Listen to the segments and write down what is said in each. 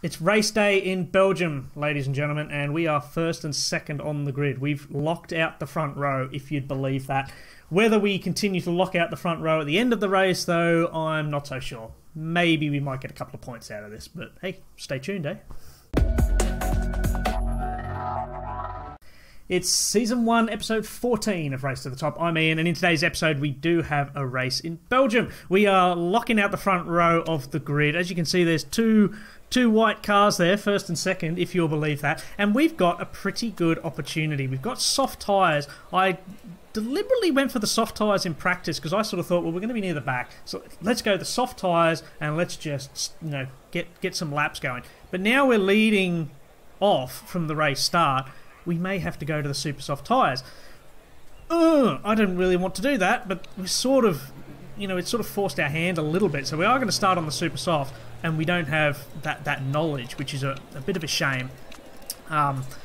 It's race day in Belgium, ladies and gentlemen, and we are first and second on the grid. We've locked out the front row, if you'd believe that. Whether we continue to lock out the front row at the end of the race, though, I'm not so sure. Maybe we might get a couple of points out of this, but hey, stay tuned, eh? It's Season 1, Episode 14 of Race to the Top. I'm Ian, and in today's episode, we do have a race in Belgium. We are locking out the front row of the grid. As you can see, there's two white cars there, first and second, if you'll believe that. And we've got a pretty good opportunity. We've got soft tyres. I deliberately went for the soft tyres in practice because I sort of thought, well, we're going to be near the back. So let's go the soft tyres and let's just, you know, get some laps going. But now we're leading off from the race start. We may have to go to the super soft tyres. I don't really want to do that, but we sort of, you know, it sort of forced our hand a little bit. So we are going to start on the super soft, and we don't have that knowledge, which is a bit of a shame. But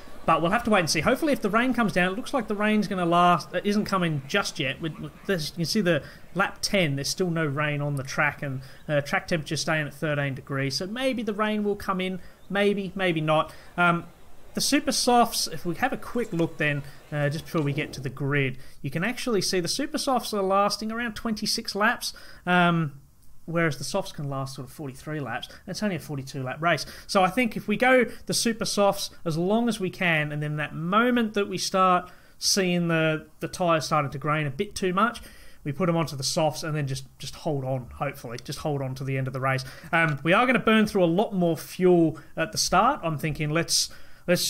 we'll have to wait and see. Hopefully, if the rain comes down, it looks like the rain's going to last. It isn't coming just yet. You can see the lap 10. There's still no rain on the track, and track temperature staying at 13 degrees. So maybe the rain will come in. Maybe, maybe not. The super softs, if we have a quick look then, just before we get to the grid, you can actually see the super softs are lasting around 26 laps, whereas the softs can last sort of 43 laps. It's only a 42 lap race. So I think if we go the super softs as long as we can, and then that moment that we start seeing the tyres starting to grain a bit too much, we put them onto the softs and then just hold on, hopefully. Just hold on to the end of the race. We are going to burn through a lot more fuel at the start. I'm thinking let's,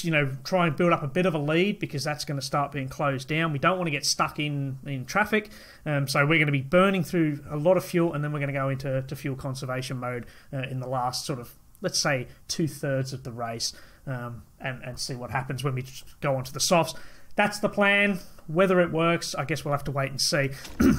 you know, try and build up a bit of a lead because that's going to start being closed down. We don't want to get stuck in traffic. So we're going to be burning through a lot of fuel, and then we're going to go into fuel conservation mode in the last sort of, let's say, two-thirds of the race, and see what happens when we go onto the softs. That's the plan. Whether it works, I guess we'll have to wait and see.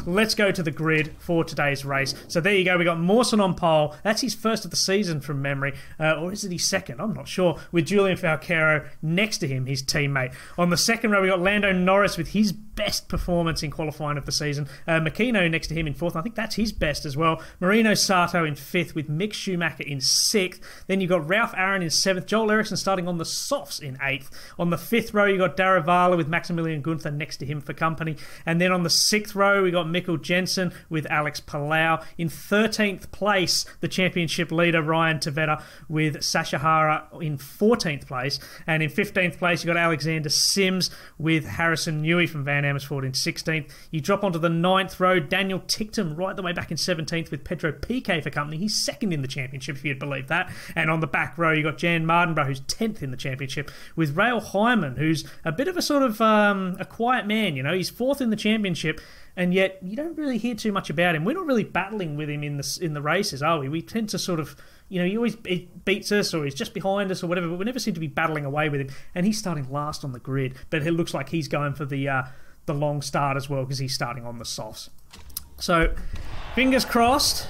Let's go to the grid for today's race. So there you go. We got Mawson on pole. That's his first of the season from memory. Or is it his second? I'm not sure. With Julian Falcaro next to him, his teammate. On the second row, we got Lando Norris with his best performance in qualifying of the season. Makino next to him in fourth. I think that's his best as well. Marino Sato in fifth with Mick Schumacher in sixth. Then you've got Ralf Aron in seventh. Joel Eriksson starting on the softs in eighth. On the fifth row, you got Daruvala with Maximilian Gunther next to him for company, and then on the sixth row we got Mikkel Jensen with Alex Palou. In 13th place, the championship leader Ryan Tveyta with Sasha Hara in 14th place, and in 15th place you got Alexander Sims with Harrison Newey from Van Amersfoort in 16th. You drop onto the 9th row, Daniel Ticktum right the way back in 17th with Pedro Piquet for company. He's second in the championship, if you'd believe that. And on the back row you got Jann Mardenborough, who's 10th in the championship, with Rael Hyman, who's a bit of a sort of a quiet man, you know, he's fourth in the championship, and yet you don't really hear too much about him. We're not really battling with him in the races, are we? We tend to sort of, you know, he always beats us, or he's just behind us, or whatever. But we never seem to be battling away with him. And he's starting last on the grid, but it looks like he's going for the long start as well, because he's starting on the softs. So, fingers crossed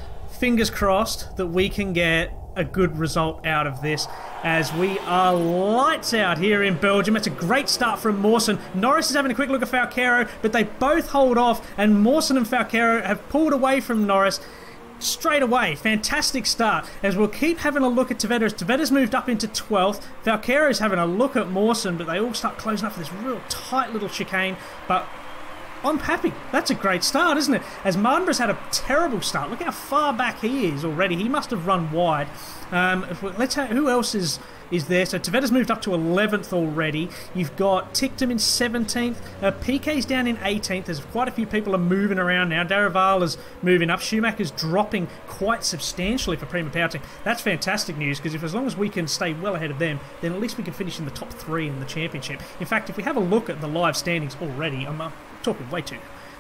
that we can get a good result out of this, as we are lights out here in Belgium. It's a great start from Mawson. Norris is having a quick look at Falcaro, but they both hold off, and Mawson and Falcaro have pulled away from Norris straight away. Fantastic start, as we'll keep having a look at Tveyta. Tveyta's moved up into 12th. Falcaro's having a look at Mawson, but they all start closing up for this real tight little chicane, but I'm happy. That's a great start, isn't it? As Mardenborough's had a terrible start. Look how far back he is already. He must have run wide. Let's have, who else is there? So Tveyta's moved up to 11th already. You've got Ticktum in 17th. Piquet's down in 18th. There's quite a few people are moving around now. Daruvala's moving up. Schumacher's dropping quite substantially for Prima Pouting. That's fantastic news, because if as long as we can stay well ahead of them, then at least we can finish in the top three in the championship. In fact, if we have a look at the live standings already, I'm talking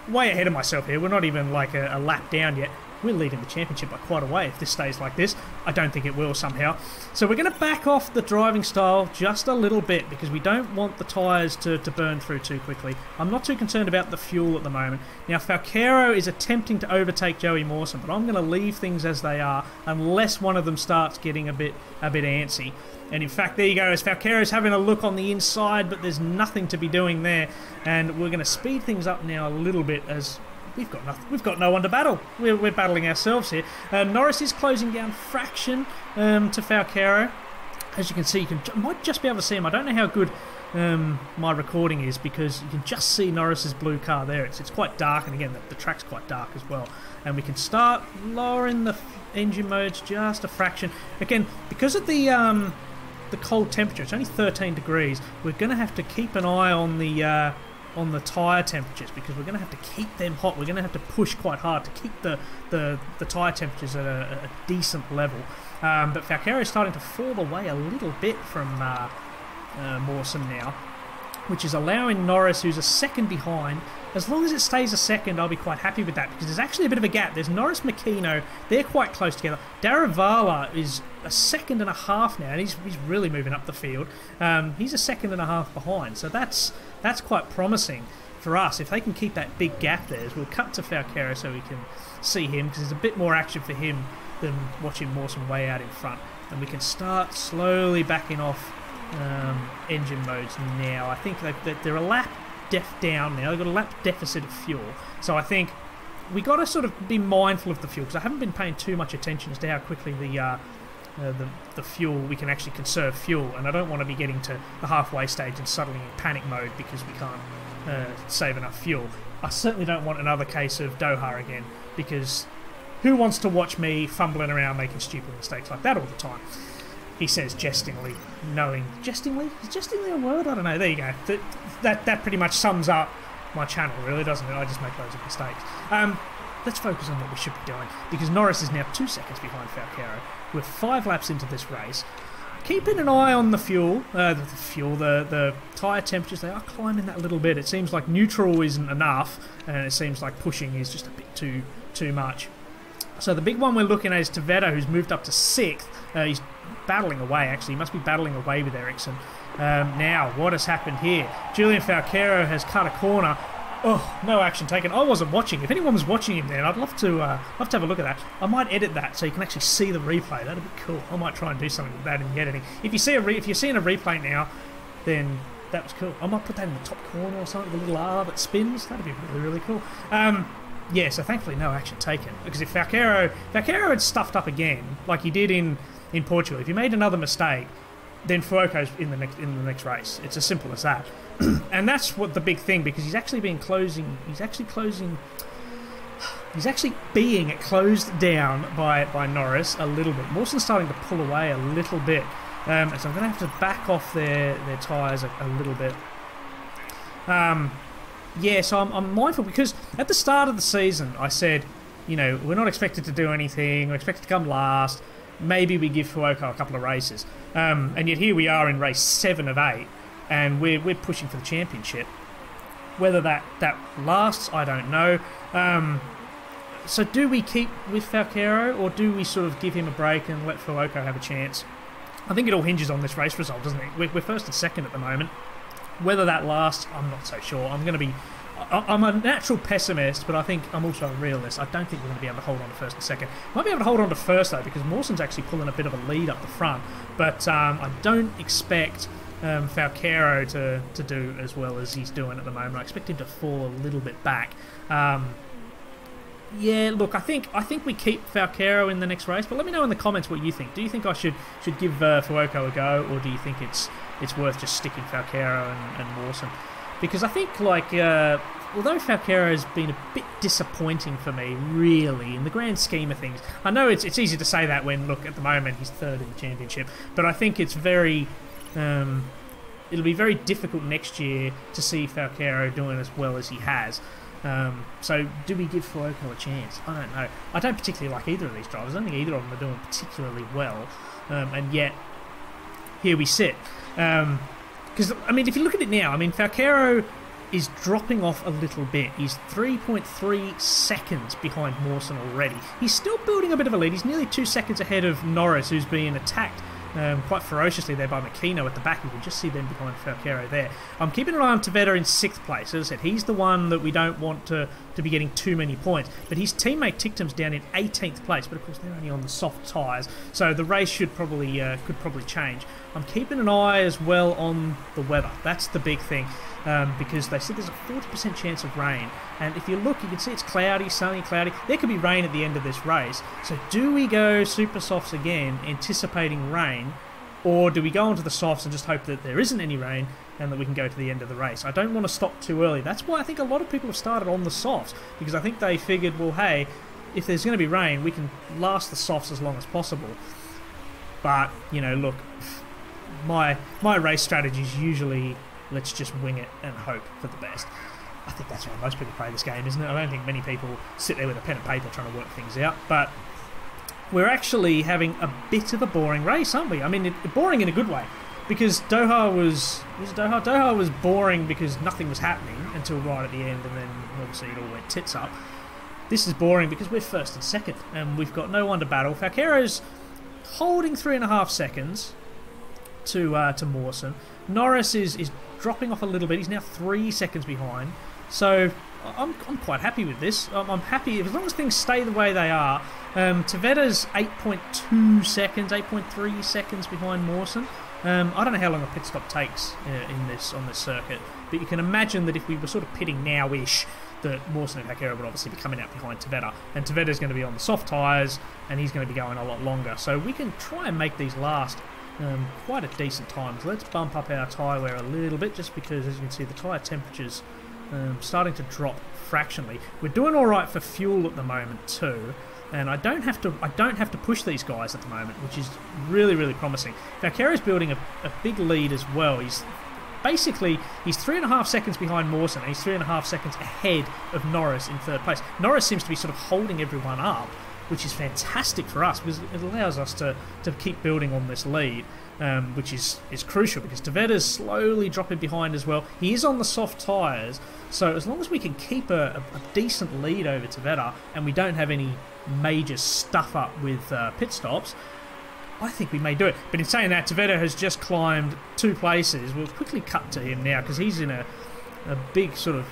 way ahead of myself here. We're not even like a lap down yet. We're leading the championship by quite a way if this stays like this. I don't think it will somehow. So we're going to back off the driving style just a little bit, because we don't want the tyres to burn through too quickly. I'm not too concerned about the fuel at the moment. Now, Falcaro is attempting to overtake Joey Mawson, but I'm going to leave things as they are unless one of them starts getting a bit antsy. And in fact, there you go, as Falcaro's having a look on the inside, but there's nothing to be doing there. And we're going to speed things up now a little bit, as we've got nothing. We've got no one to battle. We're battling ourselves here. Norris is closing down fraction to Falcaro. As you can see, you can, might just be able to see him. I don't know how good my recording is, because you can just see Norris's blue car there. It's quite dark, and again, the track's quite dark as well. And we can start lowering the engine modes just a fraction. Again, because of the cold temperature, it's only 13 degrees. We're going to have to keep an eye on the tyre temperatures, because we're going to have to keep them hot. We're going to have to push quite hard to keep the tyre temperatures at a decent level. But Falcaro is starting to fall away a little bit from Mawson now, which is allowing Norris, who's a second behind. As long as it stays a second, I'll be quite happy with that, because there's actually a bit of a gap. There's Norris, Makino, they're quite close together. Daruvala is a second and a half now, and he's really moving up the field. He's a second and a half behind, so that's quite promising for us. If they can keep that big gap there, we'll cut to Falcaro so we can see him, because there's a bit more action for him than watching Mawson way out in front. And we can start slowly backing off engine modes now. I think they're a lap down now. They've got a lap deficit of fuel, so I think we got to sort of be mindful of the fuel, because I haven't been paying too much attention as to how quickly the fuel, we can actually conserve fuel, and I don't want to be getting to the halfway stage and suddenly in panic mode because we can't save enough fuel. I certainly don't want another case of Doha again, because who wants to watch me fumbling around making stupid mistakes like that all the time? He says jestingly, knowing... Jestingly? Is jestingly a word? I don't know. There you go. That pretty much sums up my channel, really, doesn't it? I just make loads of mistakes. Let's focus on what we should be doing, because Norris is now 2 seconds behind Falcaro. We're 5 laps into this race. Keeping an eye on the fuel, the tyre temperatures, they are climbing that little bit. It seems like neutral isn't enough, and it seems like pushing is just a bit too much. So the big one we're looking at is Tveyta, who's moved up to 6th. He's battling away, actually. He must be battling away with Eriksson. Now, what has happened here? Julian Falcaro has cut a corner. Oh, no action taken. I wasn't watching. If anyone was watching him then, I'd love to have a look at that. I might edit that so you can actually see the replay. That'd be cool. I might try and do something with that in the editing. If you see if you're seeing a replay now, then that was cool. I might put that in the top corner or something, the little R that spins. That'd be really, really cool. Yeah, so thankfully no action taken, because if Falcaro had stuffed up again, like he did in Portugal, if he made another mistake, then Fuoco's in the next race. It's as simple as that. And that's what the big thing, because he's actually been closing. He's actually being closed down by Norris a little bit. Mawson's starting to pull away a little bit, so I'm going to have to back off their tyres a little bit. Yeah, so I'm mindful, because at the start of the season I said, you know, we're not expected to do anything, we're expected to come last, maybe we give Fuoco a couple of races. And yet here we are in race 7 of 8, and we're pushing for the championship. Whether that lasts, I don't know. So do we keep with Falcaro, or do we sort of give him a break and let Fuoco have a chance? I think it all hinges on this race result, doesn't it? We're first and second at the moment. Whether that lasts, I'm not so sure. I'm a natural pessimist, but I think I'm also a realist. I don't think we're going to be able to hold on to first and second. Might be able to hold on to first, though, because Mawson's actually pulling a bit of a lead up the front. But I don't expect Falcaro to do as well as he's doing at the moment. I expect him to fall a little bit back. Yeah, look, I think we keep Falcaro in the next race, but let me know in the comments what you think. Do you think I should give Fuoco a go, or do you think it's worth just sticking Falcaro and Mawson? Because I think, like, although Falcaro's been a bit disappointing for me, really, in the grand scheme of things, I know it's easy to say that when, look, at the moment he's third in the championship, but I think it's very... it'll be very difficult next year to see Falcaro doing as well as he has. So do we give Fuoco a chance? I don't know. I don't particularly like either of these drivers. I don't think either of them are doing particularly well, and yet here we sit. Because, I mean, if you look at it now, I mean, Falcaro is dropping off a little bit. He's 3.3 seconds behind Mawson already. He's still building a bit of a lead. He's nearly 2 seconds ahead of Norris, who's being attacked quite ferociously there by Makino at the back. You can just see them behind Falcaro there. I'm keeping an eye on Tveyta in 6th place. As I said, he's the one that we don't want to be getting too many points. But his teammate Ticktum's down in 18th place. But of course, they're only on the soft tyres, so the race could probably change. I'm keeping an eye as well on the weather. That's the big thing, because they said there's a 40% chance of rain. And if you look, you can see it's cloudy, sunny, cloudy. There could be rain at the end of this race. So do we go super softs again, anticipating rain, Or do we go onto the softs and just hope that there isn't any rain and that we can go to the end of the race? I don't want to stop too early. That's why I think a lot of people have started on the softs, because I think they figured, well, hey, if there's going to be rain, we can last the softs as long as possible. But, you know, look, my race strategy is usually let's just wing it and hope for the best. I think that's why most people play this game, isn't it? I don't think many people sit there with a pen and paper trying to work things out, but we're actually having a bit of a boring race, aren't we? I mean, boring in a good way, because Doha was it Doha? Doha was boring because nothing was happening until right at the end, and then obviously it all went tits up. This is boring because we're first and second, and we've got no one to battle. Falcaro's holding 3.5 seconds to Mawson. Norris is dropping off a little bit. He's now 3 seconds behind. So I'm quite happy with this. I'm happy as long as things stay the way they are. Tveyta's 8.2 seconds, 8.3 seconds behind Mawson. I don't know how long a pit stop takes on this circuit, but you can imagine that if we were sort of pitting now-ish, that Mawson and Falcaro would obviously be coming out behind Tveyta, and Tveyta's going to be on the soft tyres, and he's going to be going a lot longer. So we can try and make these last quite a decent time. So let's bump up our tyre wear a little bit, just because, as you can see, the tyre temperature's starting to drop fractionally. We're doing all right for fuel at the moment too, and I don't have to push these guys at the moment, which is really, really promising. Falcaro's building a big lead as well. He's 3.5 seconds behind Mawson, and he's 3.5 seconds ahead of Norris in third place. Norris seems to be sort of holding everyone up, which is fantastic for us, because it allows us to keep building on this lead, which is crucial, because Tveyta's slowly dropping behind as well. He is on the soft tyres, so as long as we can keep a decent lead over Tveyta, and we don't have any major stuff up with pit stops, I think we may do it. But in saying that, Tveyta has just climbed 2 places. We'll quickly cut to him now, because he's in a big sort of...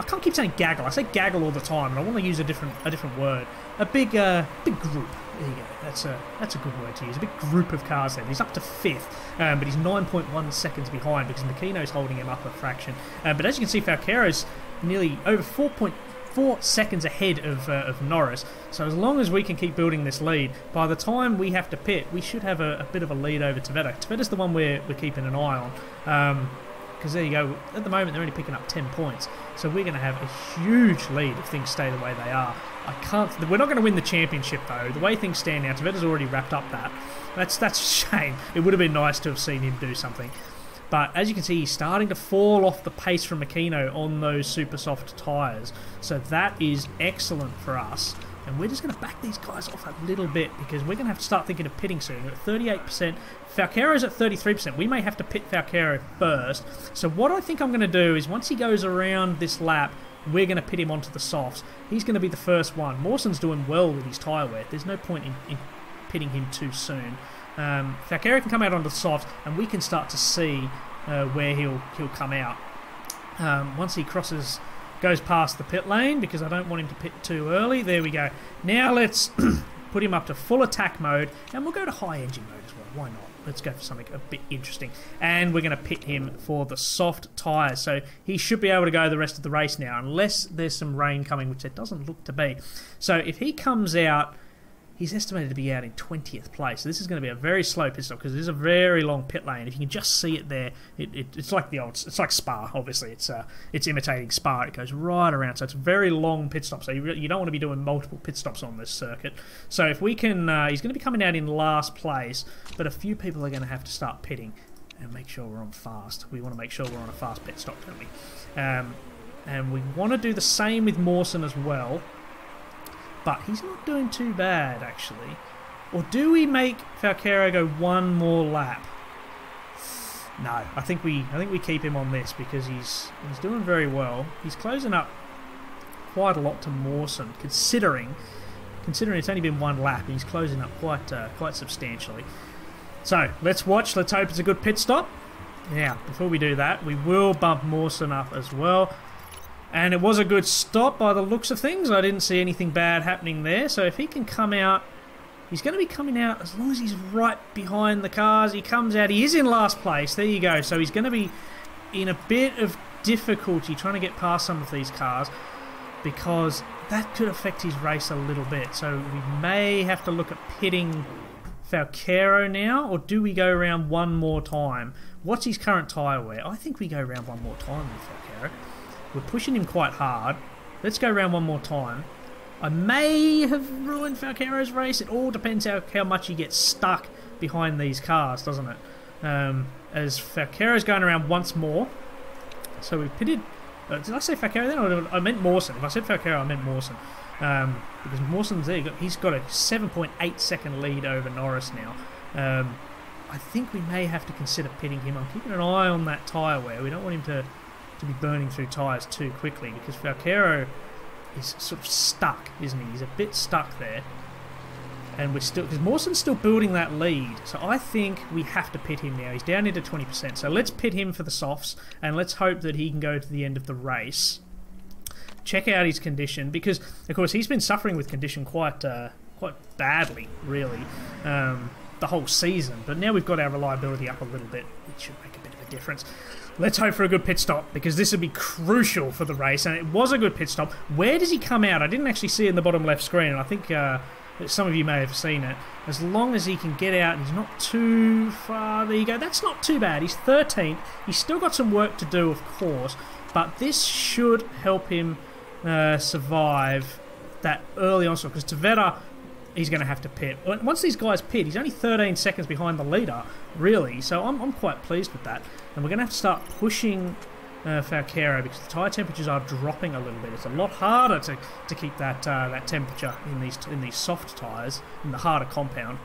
I can't keep saying gaggle. I say gaggle all the time, and I want to use a different word. A big big group. There you go. That's a good word to use. A big group of cars there. He's up to 5th, but he's 9.1 seconds behind, because Makino's holding him up a fraction. But as you can see, Falcaro's nearly over 4.4 seconds ahead of Norris. So as long as we can keep building this lead, by the time we have to pit, we should have a bit of a lead over Tveyta. Tveyta's the one we're keeping an eye on, because there you go, at the moment they're only picking up 10 points. So we're going to have a huge lead if things stay the way they are. We're not going to win the championship though. The way things stand now, Tveyta's already wrapped up that. That's a shame. It would have been nice to have seen him do something. But as you can see, he's starting to fall off the pace from Makino on those super soft tyres. So that is excellent for us. And we're just going to back these guys off a little bit, because we're going to have to start thinking of pitting soon. We're at 38%. Falcaro's at 33%. We may have to pit Falcaro first. So what I think I'm going to do is, once he goes around this lap, we're going to pit him onto the softs. He's going to be the first one. Mawson's doing well with his tyre wear. There's no point in pitting him too soon. Falcaro can come out onto the softs, and we can start to see where he'll come out once he goes past the pit lane, because I don't want him to pit too early. There we go. Now let's put him up to full attack mode, and we'll go to high engine mode as well. Why not? Let's go for something a bit interesting. And we're going to pit him for the soft tyres, so he should be able to go the rest of the race now, unless there's some rain coming, which there doesn't look to be. So if he comes out, he's estimated to be out in 20th place. So this is going to be a very slow pit stop, because it is a very long pit lane. If you can just see it there, it's like it's like Spa. Obviously, it's imitating Spa. It goes right around, so it's a very long pit stop. So you don't want to be doing multiple pit stops on this circuit. So if we can, he's going to be coming out in last place, but a few people are going to have to start pitting and make sure we're on fast. We want to make sure we're on a fast pit stop, don't we? And we want to do the same with Mawson as well. But he's not doing too bad, actually. Or do we make Falcaro go one more lap? No, I think we keep him on this, because he's doing very well. He's closing up quite a lot to Mawson, considering it's only been one lap, and he's closing up quite substantially. So let's watch. Let's hope it's a good pit stop. Now, before we do that, we will bump Mawson up as well. And it was a good stop by the looks of things. I didn't see anything bad happening there. So if he can come out, he's going to be coming out as long as he's right behind the cars. He comes out. He is in last place. There you go. So he's going to be in a bit of difficulty trying to get past some of these cars, because that could affect his race a little bit. So we may have to look at pitting Falcaro now, or do we go around one more time? What's his current tyre wear? I think we go around one more time with Falcaro. We're pushing him quite hard. Let's go around one more time. I may have ruined Falcaro's race. It all depends how much he gets stuck behind these cars, doesn't it? As Falcaro's going around once more. So we've pitted... did I say Falcaro then? I meant Mawson. If I said Falcaro, I meant Mawson. Because Mawson's there. He's got a 7.8 second lead over Norris now. I think we may have to consider pitting him. I'm keeping an eye on that tyre wear. We don't want him to be burning through tyres too quickly, because Falcaro is sort of stuck, isn't he? He's a bit stuck there. And we're still... because Mawson's still building that lead. So I think we have to pit him now. He's down into 20%. So let's pit him for the softs, and let's hope that he can go to the end of the race. Check out his condition, because, of course, he's been suffering with condition quite badly, really, the whole season. But now we've got our reliability up a little bit, which should make a bit of a difference. Let's hope for a good pit stop, because this would be crucial for the race, and it was a good pit stop. Where does he come out? I didn't actually see it in the bottom left screen, and I think some of you may have seen it. As long as he can get out and he's not too far, there you go. That's not too bad. He's 13th. He's still got some work to do, of course, but this should help him survive that early onslaught, because Tveyta, he's going to have to pit. Once these guys pit, he's only 13 seconds behind the leader, really, so I'm quite pleased with that. And we're going to have to start pushing Falcaro, because the tyre temperatures are dropping a little bit. It's a lot harder to keep that that temperature in these soft tyres, in the harder compound.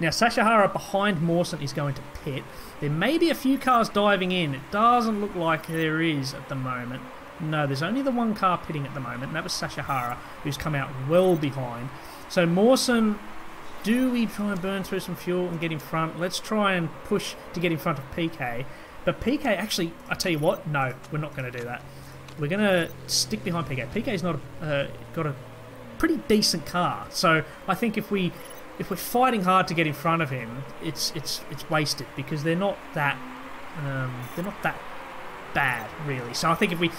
Now, Sasha Hara behind Mawson is going to pit. There may be a few cars diving in. It doesn't look like there is at the moment. No, there's only the one car pitting at the moment, and that was Sasha Hara, who's come out well behind. So Mawson, do we try and burn through some fuel and get in front? Let's try and push to get in front of Piquet. But Piquet, actually, I tell you what, no, we're not going to do that. We're going to stick behind Piquet. Piquet's not got a pretty decent car, so I think if we're fighting hard to get in front of him, it's wasted, because they're not that bad, really. So I think if we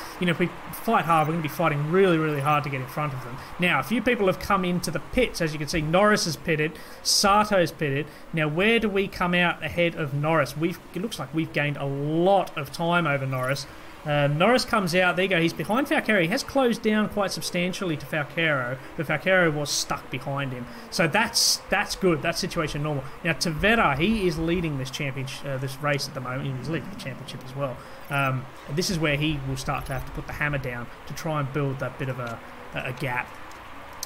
fight hard, we're going to be fighting really, really hard to get in front of them. Now, a few people have come into the pits. As you can see, Norris has pitted, Sato's pitted. Now, where do we come out ahead of Norris? It looks like we've gained a lot of time over Norris. Norris comes out, there you go, he's behind Falcaro. He has closed down quite substantially to Falcaro, but Falcaro was stuck behind him. So that's good, that's situation normal. Now, Tveyta, he is leading this championship, this race at the moment, and he's leading the championship as well. And this is where he will start to have to put the hammer down to try and build that bit of a gap.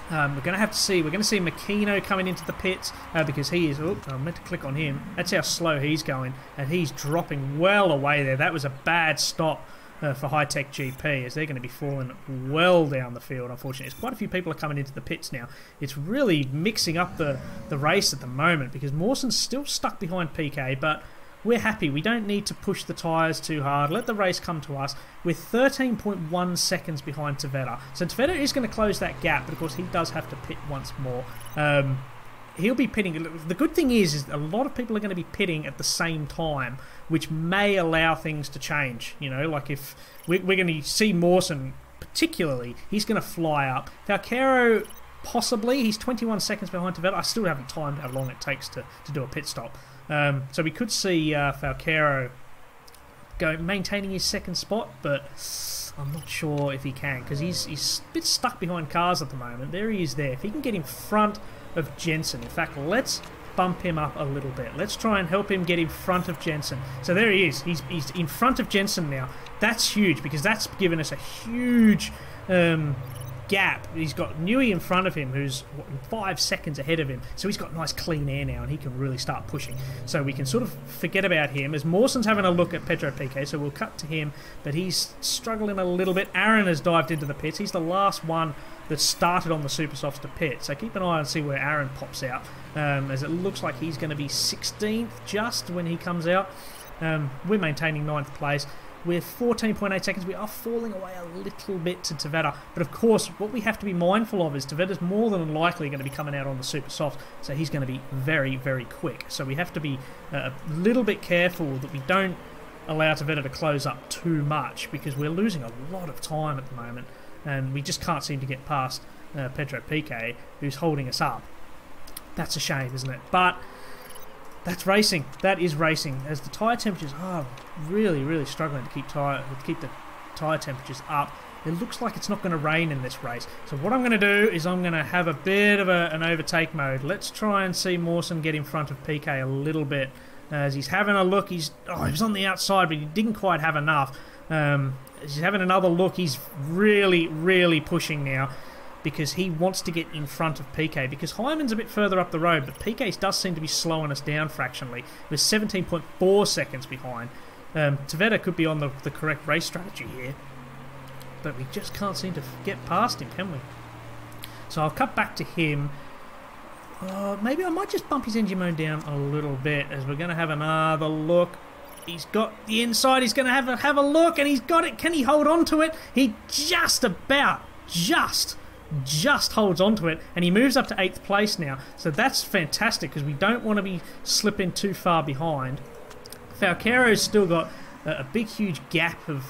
We're going to have to see. We're going to see Makino coming into the pits because he is... Oh, I meant to click on him. That's how slow he's going, and he's dropping well away there. That was a bad stop for High Tech GP, as they're going to be falling well down the field, unfortunately. There's quite a few people are coming into the pits now. It's really mixing up the race at the moment, because Mawson's still stuck behind Piquet, but... we're happy. We don't need to push the tyres too hard. Let the race come to us. We're 13.1 seconds behind Tveyta. So Tveyta is going to close that gap, but of course he does have to pit once more. He'll be pitting. The good thing is a lot of people are going to be pitting at the same time, which may allow things to change. You know, like if we're going to see Mawson particularly, he's going to fly up. Falcaro... possibly. He's 21 seconds behind Tveyta. I still haven't timed how long it takes to do a pit stop. So we could see Falcaro maintaining his second spot, but I'm not sure if he can, because he's a bit stuck behind cars at the moment. There he is there. If he can get in front of Jensen. In fact, let's bump him up a little bit. Let's try and help him get in front of Jensen. So there he is. He's in front of Jensen now. That's huge, because that's given us a huge... gap. He's got Newey in front of him, who's what, 5 seconds ahead of him, so he's got nice clean air now, and he can really start pushing. So we can sort of forget about him, as Mawson's having a look at Pedro Piquet, so we'll cut to him, but he's struggling a little bit. Aron has dived into the pits. He's the last one that started on the Super Softs to pit, so keep an eye and see where Aron pops out, as it looks like he's going to be 16th just when he comes out. We're maintaining 9th place. We're 14.8 seconds. We are falling away a little bit to Tveyta. But, of course, what we have to be mindful of is Tveyta's more than likely going to be coming out on the Super Soft, so he's going to be very, very quick. So we have to be a little bit careful that we don't allow Tveyta to close up too much, because we're losing a lot of time at the moment, and we just can't seem to get past Pedro Piquet, who's holding us up. That's a shame, isn't it? But that's racing. That is racing. As the tyre temperatures are really, really struggling to keep the tyre temperatures up. It looks like it's not going to rain in this race. So what I'm going to do is I'm going to have a bit of an overtake mode. Let's try and see Mawson get in front of Piquet a little bit. As he's having a look, he was on the outside, but he didn't quite have enough. He's having another look. He's really, really pushing now because he wants to get in front of Piquet, because Hyman's a bit further up the road, but Piquet does seem to be slowing us down fractionally. We're 17.4 seconds behind. Tveyta could be on the correct race strategy here, but we just can't seem to get past him, can we? So I'll cut back to him. Maybe I might just bump his engine mode down a little bit, as we're going to have another look. He's got the inside, he's going to have a look, and he's got it. Can he hold on to it? He just about, just holds on to it, and he moves up to 8th place now. So that's fantastic, because we don't want to be slipping too far behind. Falcaro's still got a big, huge gap of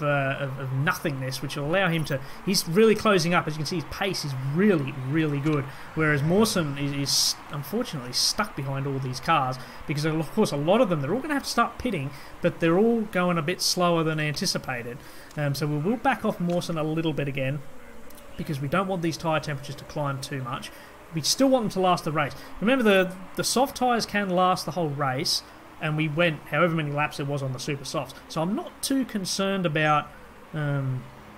nothingness, which will allow him to... He's really closing up. As you can see, his pace is really, really good, whereas Mawson is unfortunately stuck behind all these cars, because, of course, a lot of them, they're all going to have to start pitting, but they're all going a bit slower than anticipated. So we will back off Mawson a little bit again, because we don't want these tyre temperatures to climb too much. We still want them to last the race. Remember, the soft tyres can last the whole race, and we went however many laps it was on the super softs. So I'm not too concerned about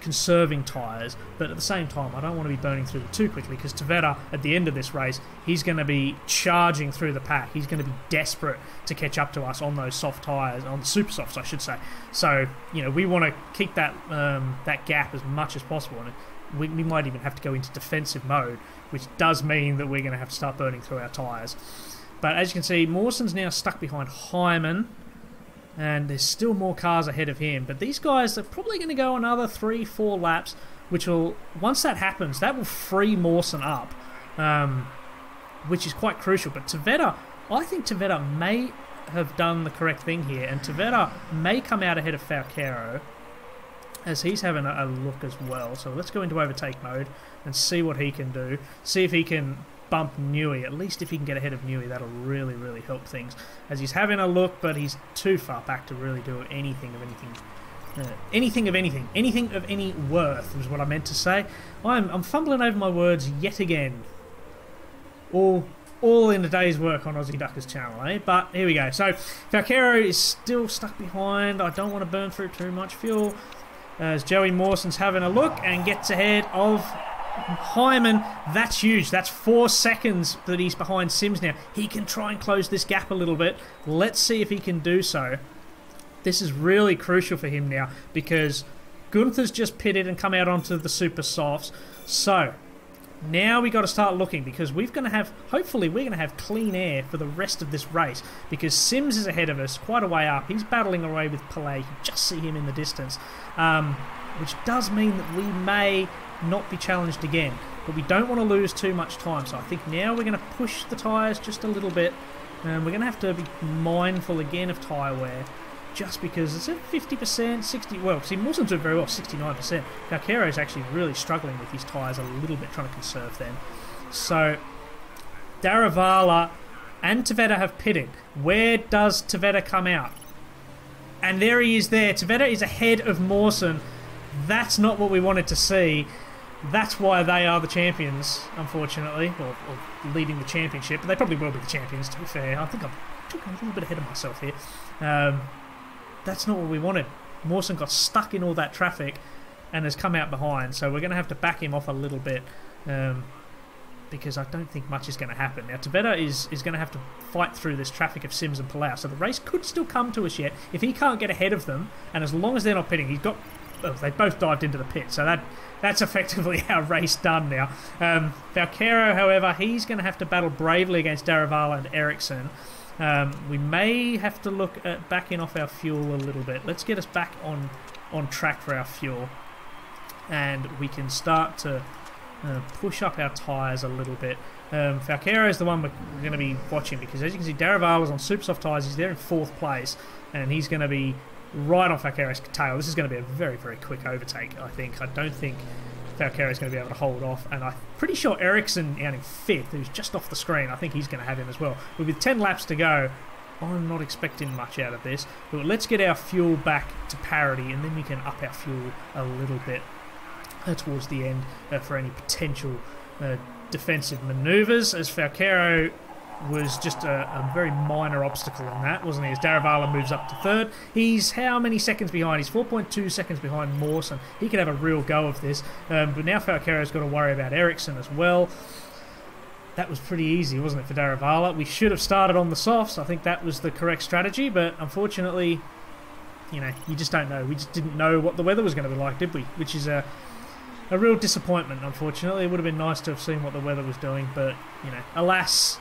conserving tyres, but at the same time, I don't want to be burning through them too quickly, because Tveyta, at the end of this race, he's going to be charging through the pack. He's going to be desperate to catch up to us on those soft tyres, on the super softs, I should say. So, you know, we want to keep that, that gap as much as possible, and we might even have to go into defensive mode, which does mean that we're going to have to start burning through our tyres. But as you can see, Mawson's now stuck behind Hyman, and there's still more cars ahead of him. But these guys are probably going to go another 3-4 laps, which will, once that happens, that will free Mawson up, which is quite crucial. But Tveyta, I think Tveyta may have done the correct thing here, and Tveyta may come out ahead of Falcaro, as he's having a look as well. So let's go into overtake mode and see what he can do, see if he can bump Newey. At least if he can get ahead of Newey, that'll really, really help things, as he's having a look, but he's too far back to really do anything of any worth, was what I meant to say. I'm fumbling over my words yet again, all in a day's work on Aussie Duckers channel, eh? But here we go. So Falcaro is still stuck behind. I don't want to burn through too much fuel, as Joey Mawson's having a look and gets ahead of Hyman. That's huge. That's 4 seconds that he's behind Sims now. He can try and close this gap a little bit. Let's see if he can do so. This is really crucial for him now, because Gunther's just pitted and come out onto the super softs. So now we've got to start looking, because hopefully we're going to have clean air for the rest of this race, because Sims is ahead of us quite a way up. He's battling away with Palou. You just see him in the distance, which does mean that we may not be challenged again, but we don't want to lose too much time. So I think now we're going to push the tyres just a little bit, and we're going to have to be mindful again of tyre wear, just because it's at 50%, 60. Well, see, Mawson's doing very well, 69%. Falcaro's actually really struggling with his tyres a little bit, trying to conserve them. So Daruvala and Tveyta have pitted. Where does Tveyta come out? And there he is there. Tveyta is ahead of Mawson. That's not what we wanted to see. That's why they are the champions, unfortunately, or leading the championship. But they probably will be the champions, to be fair. I think I'm a little bit ahead of myself here. That's not what we wanted. Mawson got stuck in all that traffic and has come out behind, so we're going to have to back him off a little bit, because I don't think much is going to happen. Now, Tveyta is going to have to fight through this traffic of Sims and Palou, so the race could still come to us yet if he can't get ahead of them, and as long as they're not pitting. He's got... Oh, they both dived into the pit, so that's effectively our race done now. Falcaro, however, he's going to have to battle bravely against Daruvala and Eriksson. We may have to look at backing off our fuel a little bit. Let's get us back on track for our fuel, and we can start to push up our tyres a little bit. Falcaro is the one we're going to be watching, because as you can see, Daruvala's on super soft tyres. He's there in 4th place, and he's going to be right off Falcaro's tail. This is going to be a very, very quick overtake, I think. I don't think Falcaro's going to be able to hold off, and I'm pretty sure Eriksson out in fifth, who's just off the screen, I think he's going to have him as well. But with 10 laps to go, I'm not expecting much out of this, but let's get our fuel back to parity, and then we can up our fuel a little bit towards the end for any potential defensive manoeuvres, as Falcaro was just a very minor obstacle in that, wasn't he? As Daruvala moves up to third, he's how many seconds behind? He's 4.2 seconds behind Mawson. He could have a real go of this, but now Falcaro's got to worry about Eriksson as well. That was pretty easy, wasn't it, for Daruvala? We should have started on the softs. I think that was the correct strategy, but unfortunately, you know, you just don't know. We just didn't know what the weather was going to be like, did we? Which is a real disappointment, unfortunately. It would have been nice to have seen what the weather was doing, but, you know, alas,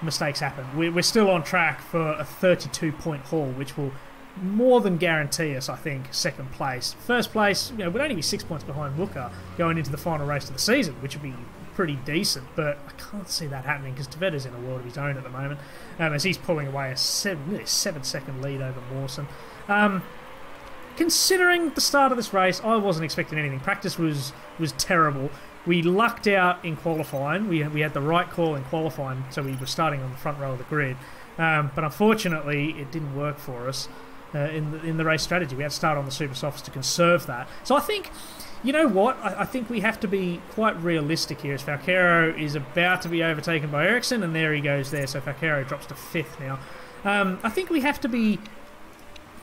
mistakes happen. We're still on track for a 32-point haul, which will more than guarantee us, I think, second place. First place, you know, we'd only be 6 points behind Mucke going into the final race of the season, which would be pretty decent, but I can't see that happening because Tveyta's in a world of his own at the moment, as he's pulling away a seven-second lead over Mawson. Considering the start of this race, I wasn't expecting anything. Practice was terrible. We lucked out in qualifying. We had the right call in qualifying, so we were starting on the front row of the grid. But unfortunately, it didn't work for us in the race strategy. We had to start on the super softs to conserve that. So I think, you know what? I think we have to be quite realistic here, as Falcaro is about to be overtaken by Eriksson, and there he goes there, so Falcaro drops to fifth now. I think we have to be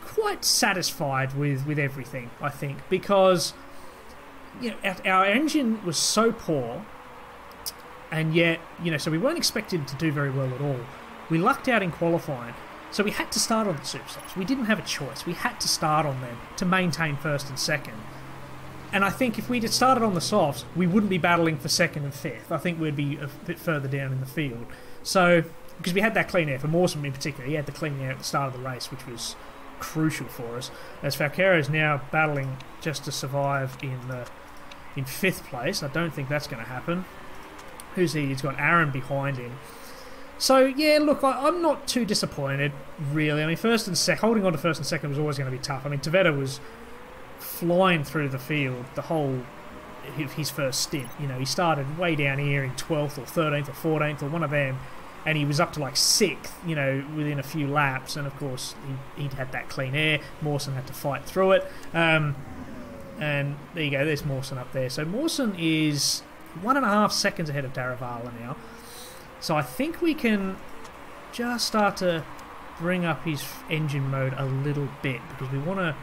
quite satisfied with everything, I think, because, you know, our engine was so poor, and yet, you know, so we weren't expected to do very well at all. We lucked out in qualifying, so we had to start on the super softs. We didn't have a choice. We had to start on them to maintain first and second. And I think if we had started on the softs, we wouldn't be battling for second and fifth. I think we'd be a bit further down in the field. So, because we had that clean air, for Mawson in particular, he had the clean air at the start of the race, which was crucial for us. As Falcaro is now battling just to survive in fifth place. I don't think that's going to happen. Who's he? He's got Aron behind him. So, yeah, look, I'm not too disappointed, really. I mean, first and second, holding on to first and second was always going to be tough. I mean, Tveyta was flying through the field the whole of his first stint. You know, he started way down here in 12th or 13th or 14th or one of them, and he was up to like 6th, you know, within a few laps, and of course he'd had that clean air. Mawson had to fight through it, and there you go, there's Mawson up there. So Mawson is 1.5 seconds ahead of Daruvala now, so I think we can just start to bring up his engine mode a little bit, because we want to...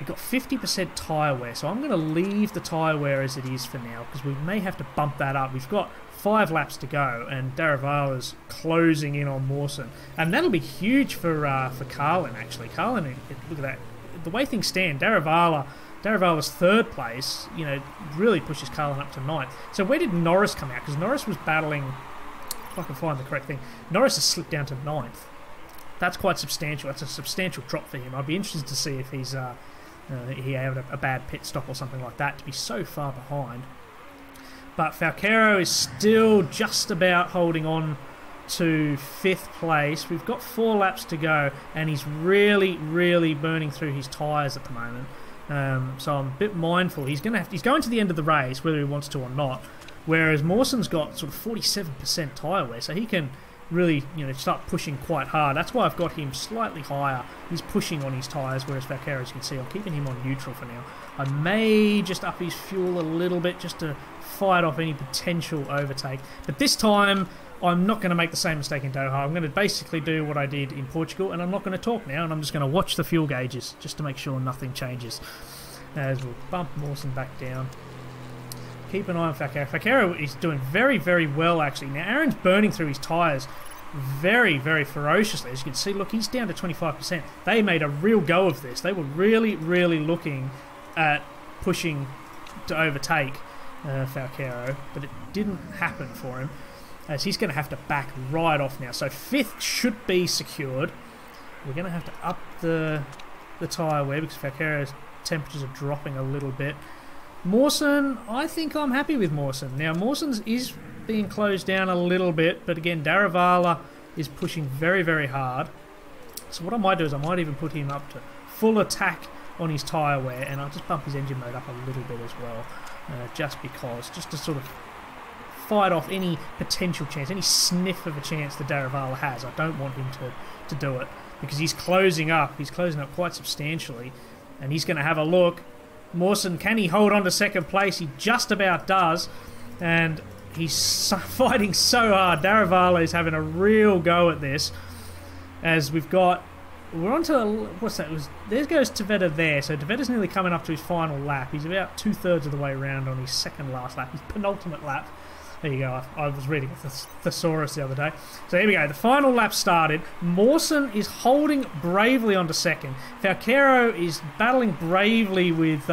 We've got 50% tyre wear, so I'm going to leave the tyre wear as it is for now, because we may have to bump that up. We've got 5 laps to go, and Daruvala's closing in on Mawson, and that'll be huge for Carlin, actually. Carlin, look at that. The way things stand, Daruvala's third place, you know, really pushes Carlin up to 9th. So where did Norris come out? Because Norris was battling... If I can find the correct thing. Norris has slipped down to 9th. That's quite substantial. That's a substantial drop for him. I'd be interested to see if he's... he had a bad pit stop or something like that to be so far behind. But Falcaro is still just about holding on to 5th place. We've got 4 laps to go, and he's really, really burning through his tyres at the moment. So I'm a bit mindful. He's going to the end of the race, whether he wants to or not, whereas Mawson's got sort of 47% tyre wear, so he can really, you know, start pushing quite hard. That's why I've got him slightly higher. He's pushing on his tyres, whereas Falcaro, as you can see, I'm keeping him on neutral for now. I may just up his fuel a little bit just to fight off any potential overtake. But this time, I'm not going to make the same mistake in Doha. I'm going to basically do what I did in Portugal, and I'm not going to talk now, and I'm just going to watch the fuel gauges just to make sure nothing changes. As we'll bump Mawson back down. Keep an eye on Falcaro. Falcaro is doing very, very well, actually. Now, Aron's burning through his tyres very, very ferociously. As you can see, look, he's down to 25%. They made a real go of this. They were really, really looking at pushing to overtake Falcaro, but it didn't happen for him, as he's going to have to back right off now. So fifth should be secured. We're going to have to up the tyre wear, because Falcaro's temperatures are dropping a little bit. Mawson, I think I'm happy with Mawson. Now, Mawson's is being closed down a little bit, but again, Daruvala is pushing very, very hard. So what I might do is I might even put him up to full attack on his tyre wear, and I'll just bump his engine mode up a little bit as well, just because, just to sort of fight off any potential chance, any sniff of a chance that Daruvala has. I don't want him to do it, because he's closing up quite substantially, and he's going to have a look. Mawson, can he hold on to second place? He just about does, and he's fighting so hard. Daruvala is having a real go at this, as we've got, we're on to the, what's that, there goes Tveyta there, so Tveyta's nearly coming up to his final lap. He's about two-thirds of the way around on his second last lap, his penultimate lap. There you go, I was reading a thesaurus the other day. So here we go, the final lap started. Mawson is holding bravely onto second. Falcaro is battling bravely with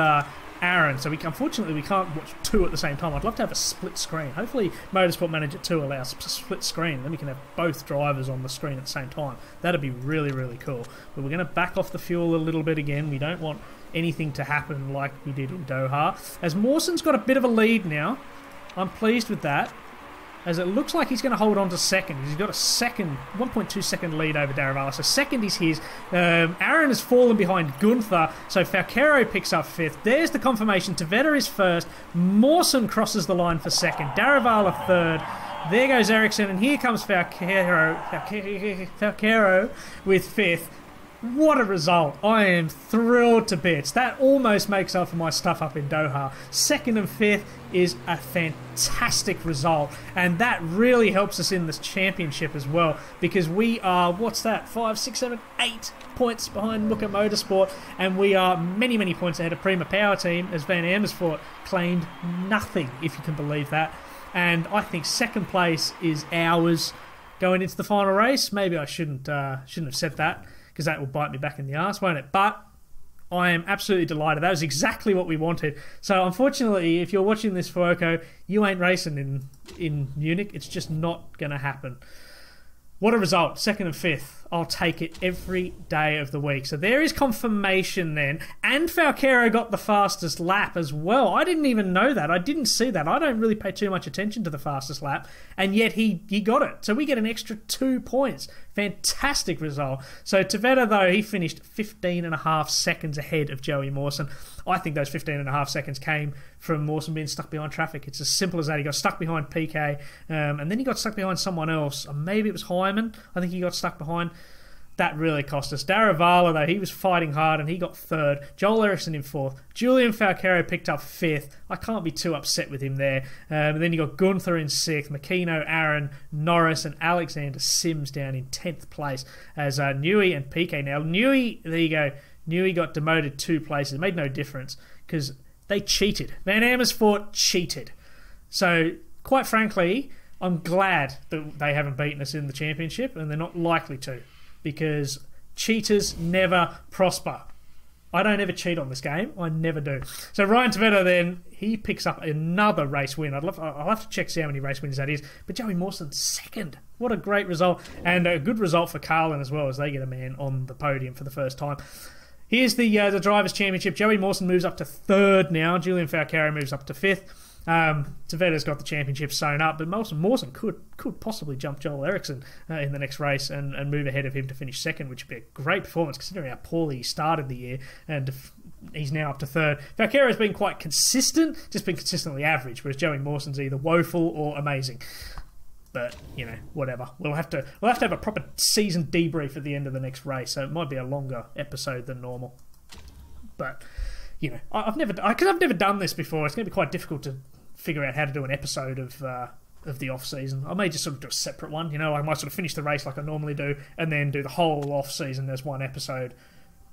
Aron, so unfortunately we can't watch two at the same time. I'd love to have a split screen. Hopefully Motorsport Manager 2 allows a split screen, then we can have both drivers on the screen at the same time. That'd be really, really cool. But we're going to back off the fuel a little bit again. We don't want anything to happen like we did in Doha. As Mawson's got a bit of a lead now, I'm pleased with that, as it looks like he's going to hold on to second. He's got a second, 1.2 second lead over Daruvala, so second is his. Aron has fallen behind Gunther, so Falcaro picks up fifth. There's the confirmation. Tveyta is first. Mawson crosses the line for second. Daruvala third. There goes Eriksson, and here comes Falcaro with fifth. What a result. I am thrilled to bits. That almost makes up for my stuff up in Doha. Second and fifth is a fantastic result, and that really helps us in this championship as well, because we are, what's that, 5, 6, 7, 8 points behind Mucke Motorsport, and we are many, many points ahead of Prima Power Team, as Van Amersfoort claimed nothing, if you can believe that. And I think second place is ours going into the final race. Maybe I shouldn't have said that, because that will bite me back in the arse, won't it? But I am absolutely delighted. That was exactly what we wanted. So unfortunately, if you're watching this, Fuoco, you ain't racing in Munich. It's just not going to happen. What a result. Second and fifth. I'll take it every day of the week. So there is confirmation then. And Falcaro got the fastest lap as well. I didn't even know that. I didn't see that. I don't really pay too much attention to the fastest lap. And yet he got it. So we get an extra 2 points. Fantastic result. So Tveyta, though, he finished 15 and a half seconds ahead of Joey Mawson. I think those 15 and a half seconds came from Mawson being stuck behind traffic. It's as simple as that. He got stuck behind Piquet, and then he got stuck behind someone else. Maybe it was Hyman. I think he got stuck behind. That really cost us. Daruvala, though, he was fighting hard, and he got third. Joel Eriksson in fourth. Julian Falcaro picked up fifth. I can't be too upset with him there. And then you got Gunther in sixth, Makino, Aron, Norris, and Alexander Sims down in 10th place, as Newey and Piquet. Now, Newey, there you go. Newey got demoted 2 places. It made no difference, because they cheated. Van Amersfoort cheated. So, quite frankly, I'm glad that they haven't beaten us in the championship, and they're not likely to, because cheaters never prosper. I don't ever cheat on this game. I never do. So Ryan Tveyta then, he picks up another race win. I'll have to check see how many race wins that is. But Joey Mawson second. What a great result. And a good result for Carlin as well, as they get a man on the podium for the first time. Here's the Drivers' Championship. Joey Mawson moves up to third now. Julian Falcaro moves up to fifth. Tveyta's got the championship sewn up, but Mawson could possibly jump Joel Eriksson in the next race and move ahead of him to finish second, which would be a great performance considering how poorly he started the year, and he's now up to third. Falcaro's been quite consistent, just been consistently average, whereas Joey Mawson's either woeful or amazing. But, you know, whatever. We'll have to have a proper season debrief at the end of the next race, so it might be a longer episode than normal. But, you know, I've never done this before. It's going to be quite difficult to figure out how to do an episode of the off season. I may just sort of do a separate one. You know, I might sort of finish the race like I normally do, and then do the whole off season as one episode,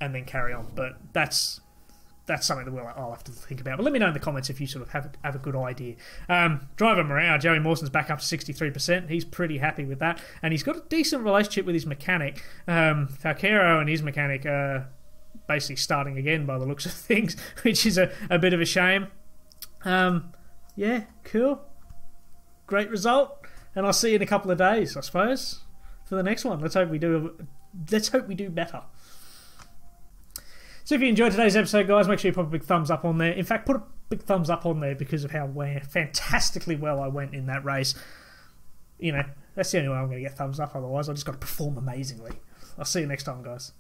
and then carry on. But that's something that I'll have to think about. But let me know in the comments if you sort of have a good idea. Driver morale, Joey Mawson's back up to 63%. He's pretty happy with that, and he's got a decent relationship with his mechanic, Falcaro, and his mechanic basically starting again by the looks of things, which is a bit of a shame. Yeah, cool. Great result. And I'll see you in a couple of days, I suppose, for the next one. Let's hope we do better. So if you enjoyed today's episode, guys, make sure you pop a big thumbs up on there. In fact, put a big thumbs up on there because of how fantastically well I went in that race. You know, that's the only way I'm going to get thumbs up. Otherwise, I've just got to perform amazingly. I'll see you next time, guys.